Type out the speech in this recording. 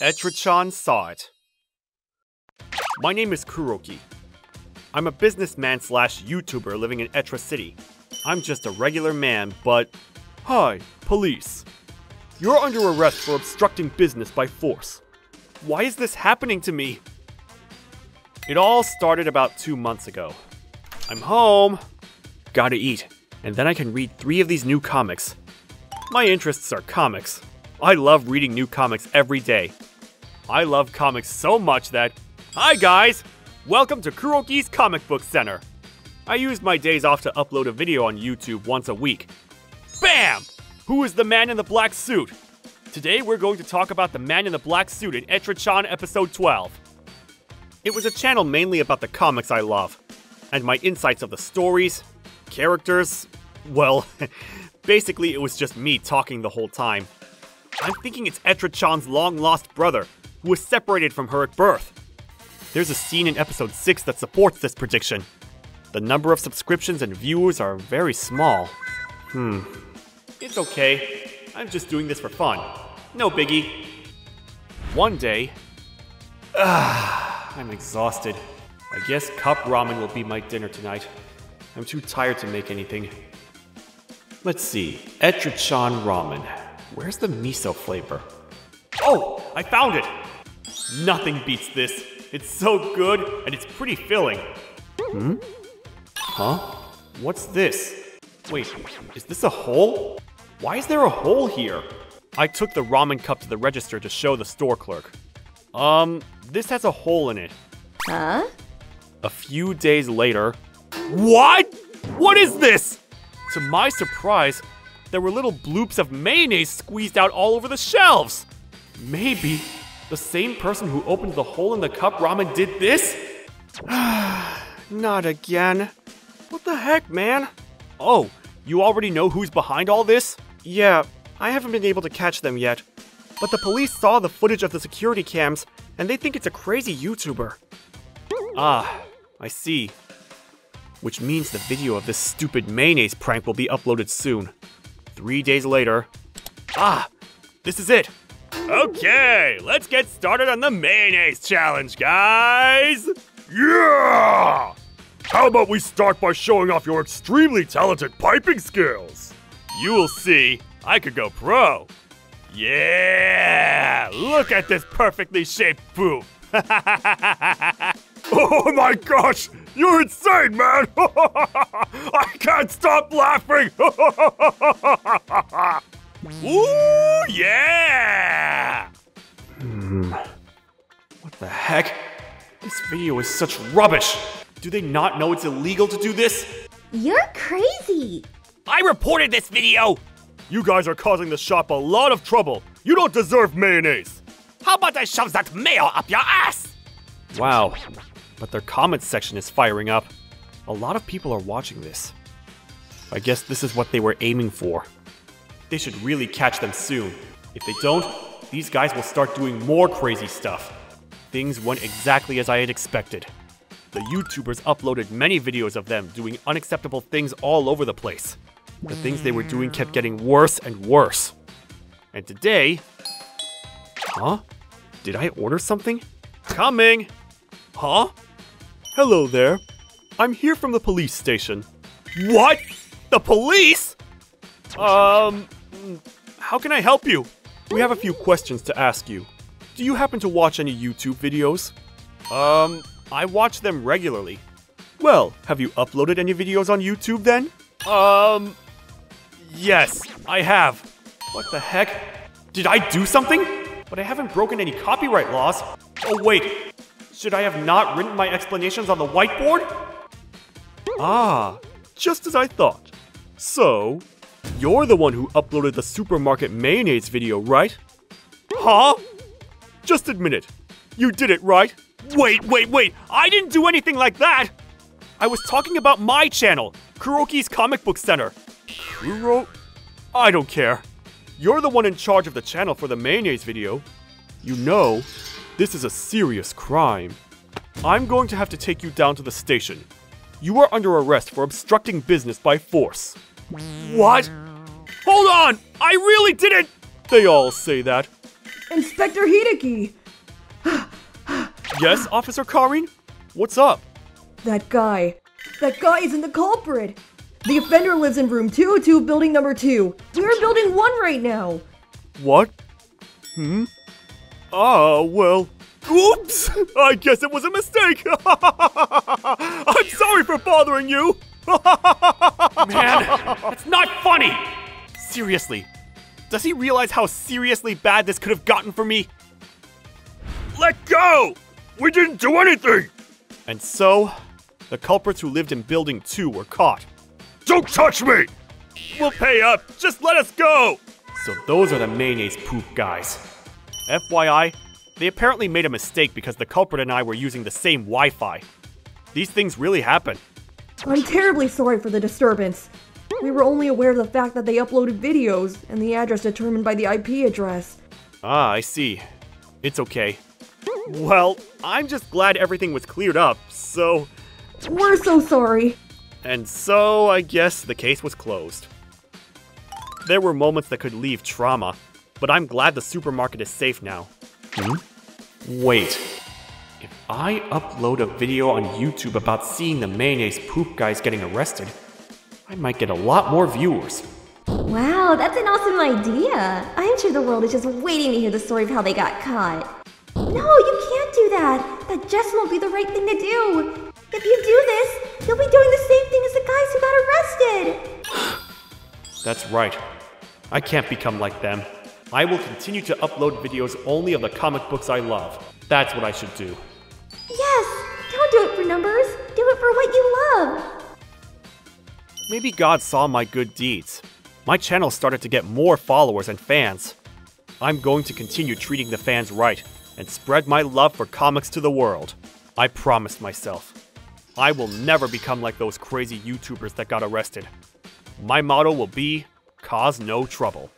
Etra-chan saw it. My name is Kuroki. I'm a businessman / YouTuber living in Etra City. I'm just a regular man, but... Hi, police. You're under arrest for obstructing business by force. Why is this happening to me? It all started about 2 months ago. I'm home. Gotta eat. And then I can read 3 of these new comics. My interests are comics. I love reading new comics every day. I love comics so much that... Hi guys! Welcome to Kuroki's Comic Book Center. I use my days off to upload a video on YouTube once a week. BAM! Who is the man in the black suit? Today we're going to talk about the man in the black suit in Etra-chan episode 12. It was a channel mainly about the comics I love, and my insights of the stories, characters, well, basically it was just me talking the whole time. I'm thinking it's Etra-chan's long-lost brother, who was separated from her at birth. There's a scene in episode 6 that supports this prediction. The number of subscriptions and viewers are very small. It's okay. I'm just doing this for fun. No biggie. One day... I'm exhausted. I guess cup ramen will be my dinner tonight. I'm too tired to make anything. Let's see. Etra-chan Ramen. Where's the miso flavor? Oh! I found it! Nothing beats this. It's so good, and it's pretty filling. Huh? What's this? Wait, is this a hole? Why is there a hole here? I took the ramen cup to the register to show the store clerk. This has a hole in it. Huh? A few days later... What?! What is this?! To my surprise, there were little bloops of mayonnaise squeezed out all over the shelves! Maybe the same person who opened the hole in the cup ramen did this? Not again. What the heck, man? Oh, you already know who's behind all this? Yeah, I haven't been able to catch them yet. But the police saw the footage of the security cams, and they think it's a crazy YouTuber. Ah, I see. Which means the video of this stupid mayonnaise prank will be uploaded soon. 3 days later... Ah, this is it! Okay, let's get started on the mayonnaise challenge, guys! Yeah! How about we start by showing off your extremely talented piping skills? You will see, I could go pro. Yeah! Look at this perfectly shaped poop! Oh my gosh! You're insane, man! I can't stop laughing! Ooh, yeah! What the heck? This video is such rubbish! Do they not know it's illegal to do this? You're crazy! I reported this video! You guys are causing the shop a lot of trouble! You don't deserve mayonnaise! How about I shove that mayo up your ass? Wow, but their comments section is firing up. A lot of people are watching this. I guess this is what they were aiming for. They should really catch them soon. If they don't, these guys will start doing more crazy stuff. Things went exactly as I had expected. The YouTubers uploaded many videos of them doing unacceptable things all over the place. The things they were doing kept getting worse and worse. And today... Huh? Did I order something? Coming! Huh? Hello there. I'm here from the police station. What? The police?! How can I help you? We have a few questions to ask you. Do you happen to watch any YouTube videos? I watch them regularly. Well, have you uploaded any videos on YouTube then? Yes, I have. What the heck? Did I do something? But I haven't broken any copyright laws. Oh wait, should I have not written my explanations on the whiteboard? Ah, just as I thought. So... You're the one who uploaded the supermarket mayonnaise video, right? Huh? Just admit it. You did it, right? Wait! I didn't do anything like that! I was talking about my channel, Kuroki's Comic Book Center. I don't care. You're the one in charge of the channel for the mayonnaise video. You know, this is a serious crime. I'm going to have to take you down to the station. You are under arrest for obstructing business by force. What? Hold on! I really didn't! They all say that. Inspector Hideki! Yes, Officer Karin? What's up? That guy isn't the culprit! The offender lives in room 202, building number 2. We're in building 1 right now! What? Hmm? Ah, well... Oops! I guess it was a mistake! I'm sorry for bothering you! Man, it's not funny! Seriously, does he realize how seriously bad this could have gotten for me? Let go! We didn't do anything! And so, the culprits who lived in building 2 were caught. Don't touch me! We'll pay up, just let us go! So those are the mayonnaise poop guys. FYI, they apparently made a mistake because the culprit and I were using the same Wi-Fi. These things really happen. I'm terribly sorry for the disturbance. We were only aware of the fact that they uploaded videos and the address determined by the IP address. Ah, I see. It's okay. Well, I'm just glad everything was cleared up, so... We're so sorry. And so, I guess the case was closed. There were moments that could leave trauma, but I'm glad the supermarket is safe now. Hmm? Wait. If I upload a video on YouTube about seeing the mayonnaise poop guys getting arrested, I might get a lot more viewers. Wow, that's an awesome idea! I'm sure the world is just waiting to hear the story of how they got caught. No, you can't do that! That just won't be the right thing to do! If you do this, you'll be doing the same thing as the guys who got arrested! That's right. I can't become like them. I will continue to upload videos only of the comic books I love. That's what I should do. Yes! Don't do it for numbers! Do it for what you love! Maybe God saw my good deeds. My channel started to get more followers and fans. I'm going to continue treating the fans right and spread my love for comics to the world. I promised myself. I will never become like those crazy YouTubers that got arrested. My motto will be, cause no trouble.